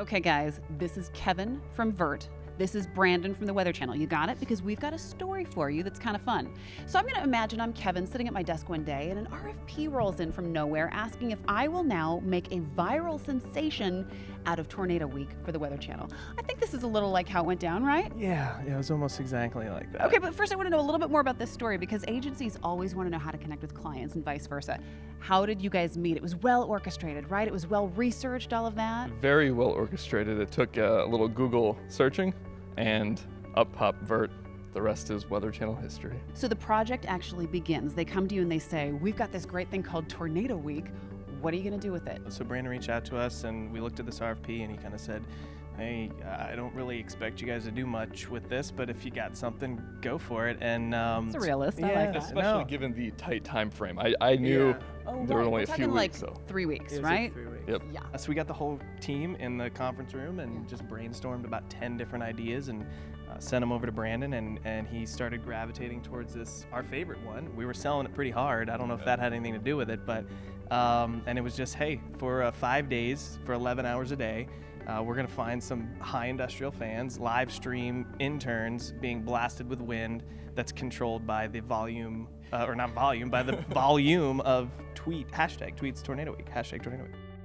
Okay guys, this is Kevin from Vert. This is Brandon from The Weather Channel. You got it? Because we've got a story for you that's kind of fun. So I'm going to imagine I'm Kevin sitting at my desk one day and an RFP rolls in from nowhere asking if I will now make a viral sensation out of Tornado Week for The Weather Channel. I think this is a little like how it went down, right? Yeah, it was almost exactly like that. Okay, but first I want to know a little bit more about this story because agencies always want to know how to connect with clients and vice versa. How did you guys meet? It was well orchestrated, right? It was well researched, all of that? Very well orchestrated. It took a little Google searching, and up pop Vert. The rest is Weather Channel history. So the project actually begins. They come to you and they say, we've got this great thing called Tornado Week. What are you going to do with it? So Brandon reached out to us and we looked at this RFP and he kind of said, hey, I don't really expect you guys to do much with this, but if you got something, go for it. And it's a realist. Yeah, I like that. Especially given the tight time frame. I knew there were only a few weeks. Like 3 weeks, right? Like 3 weeks. Yep. Yeah. So we got the whole team in the conference room and just brainstormed about 10 different ideas and sent them over to Brandon, and he started gravitating towards this, our favorite one. We were selling it pretty hard. I don't know if that had anything to do with it, but and it was just, hey, for 5 days, for 11 hours a day, we're going to find some high industrial fans, live stream interns being blasted with wind that's controlled by the volume, or not volume, by the volume of hashtag Tornado Week.